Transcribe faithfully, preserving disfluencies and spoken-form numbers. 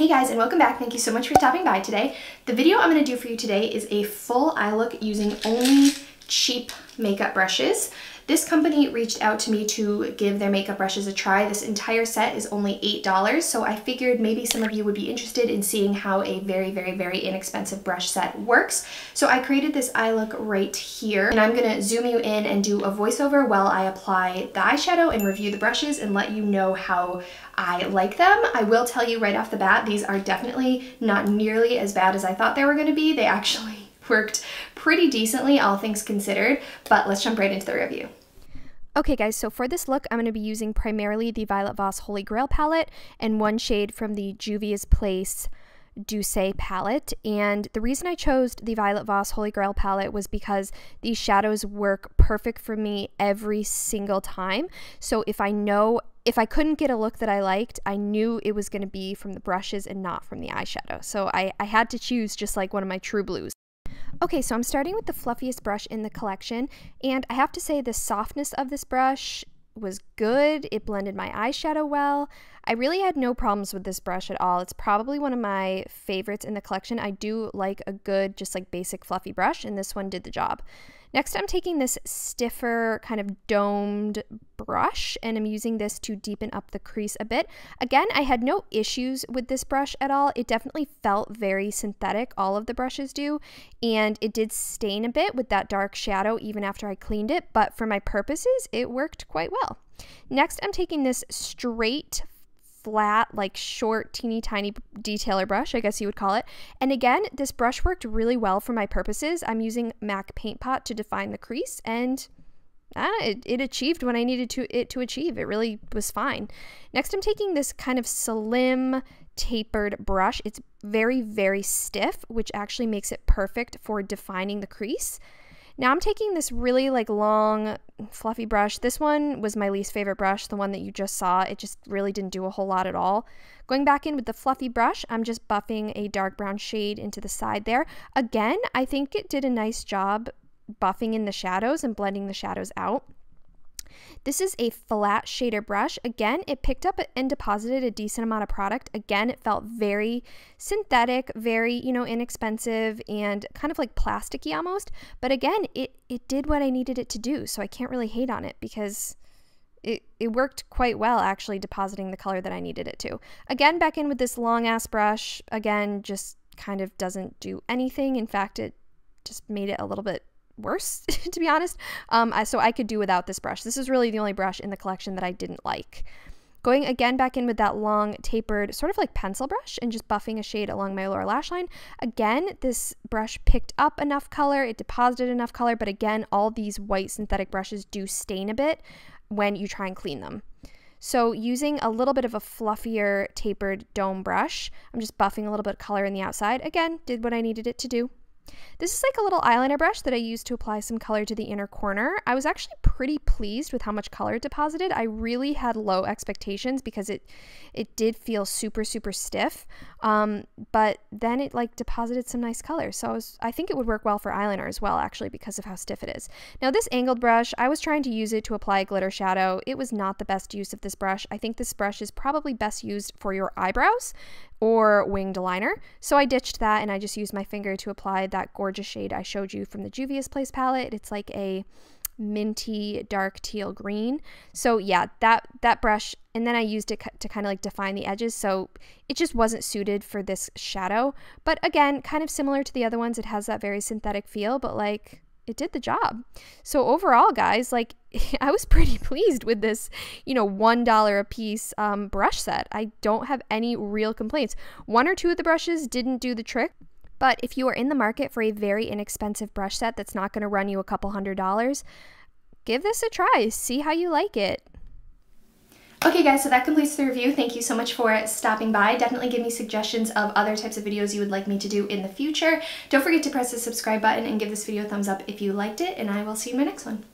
Hey guys, and welcome back. Thank you so much for stopping by today. The video I'm going to do for you today is a full eye look using only cheap makeup brushes. This company reached out to me to give their makeup brushes a try. This entire set is only eight dollars, so I figured maybe some of you would be interested in seeing how a very, very, very inexpensive brush set works. So I created this eye look right here, and I'm gonna zoom you in and do a voiceover while I apply the eyeshadow and review the brushes and let you know how I like them. I will tell you right off the bat, these are definitely not nearly as bad as I thought they were gonna be. They actually worked pretty decently, all things considered, but let's jump right into the review. Okay guys, so for this look, I'm going to be using primarily the Violet Voss Holy Grail palette and one shade from the Juvia's Place Doucet palette. And the reason I chose the Violet Voss Holy Grail palette was because these shadows work perfect for me every single time. So if I know, if I couldn't get a look that I liked, I knew it was going to be from the brushes and not from the eyeshadow. So I, I had to choose just like one of my true blues. Okay, so I'm starting with the fluffiest brush in the collection, and I have to say the softness of this brush was good. It blended my eyeshadow well. I really had no problems with this brush at all. It's probably one of my favorites in the collection. I do like a good, just like basic fluffy brush, and this one did the job. Next, I'm taking this stiffer kind of domed brush, and I'm using this to deepen up the crease a bit. Again, I had no issues with this brush at all. It definitely felt very synthetic, all of the brushes do, and it did stain a bit with that dark shadow even after I cleaned it, but for my purposes, it worked quite well. Next, I'm taking this straight, flat, like short, teeny tiny detailer brush, I guess you would call it. And again, this brush worked really well for my purposes. I'm using Mac Paint Pot to define the crease, and I don't know, it, it achieved what I needed to it to achieve. It really was fine. Next, I'm taking this kind of slim, tapered brush. It's very, very stiff, which actually makes it perfect for defining the crease. Now I'm taking this really like long fluffy brush. This one was my least favorite brush, the one that you just saw. It just really didn't do a whole lot at all. Going back in with the fluffy brush, I'm just buffing a dark brown shade into the side there. Again, I think it did a nice job buffing in the shadows and blending the shadows out. This is a flat shader brush. Again, it picked up and deposited a decent amount of product. Again, it felt very synthetic, very, you know, inexpensive and kind of like plasticky almost. But again, it, it did what I needed it to do. So I can't really hate on it because it, it worked quite well actually depositing the color that I needed it to. Again, back in with this long ass brush. Again, just kind of doesn't do anything. In fact, it just made it a little bit worse to be honest. Um, I, so I could do without this brush. This is really the only brush in the collection that I didn't like. Going again back in with that long tapered sort of like pencil brush and just buffing a shade along my lower lash line. Again, this brush picked up enough color, it deposited enough color, but again, all these white synthetic brushes do stain a bit when you try and clean them. So using a little bit of a fluffier tapered dome brush, I'm just buffing a little bit of color in the outside. Again, did what I needed it to do. This is like a little eyeliner brush that I used to apply some color to the inner corner. I was actually pretty pleased with how much color it deposited. I really had low expectations because it it did feel super, super stiff. Um, but then it like deposited some nice color. So I, was, I think it would work well for eyeliner as well, actually, because of how stiff it is. Now this angled brush, I was trying to use it to apply a glitter shadow. It was not the best use of this brush. I think this brush is probably best used for your eyebrows or winged liner. So I ditched that and I just used my finger to apply that gorgeous shade I showed you from the Juvia's Place palette. It's like a minty dark teal green. So yeah, that that brush, and then I used it to kind of like define the edges. So it just wasn't suited for this shadow. But again, kind of similar to the other ones, it has that very synthetic feel, but like it did the job. So overall guys, like I was pretty pleased with this, you know, one dollar a piece um, brush set. I don't have any real complaints. One or two of the brushes didn't do the trick, but if you are in the market for a very inexpensive brush set that's not going to run you a couple hundred dollars, give this a try. See how you like it. Okay guys, so that completes the review. Thank you so much for stopping by. Definitely give me suggestions of other types of videos you would like me to do in the future. Don't forget to press the subscribe button and give this video a thumbs up if you liked it, and I will see you in my next one.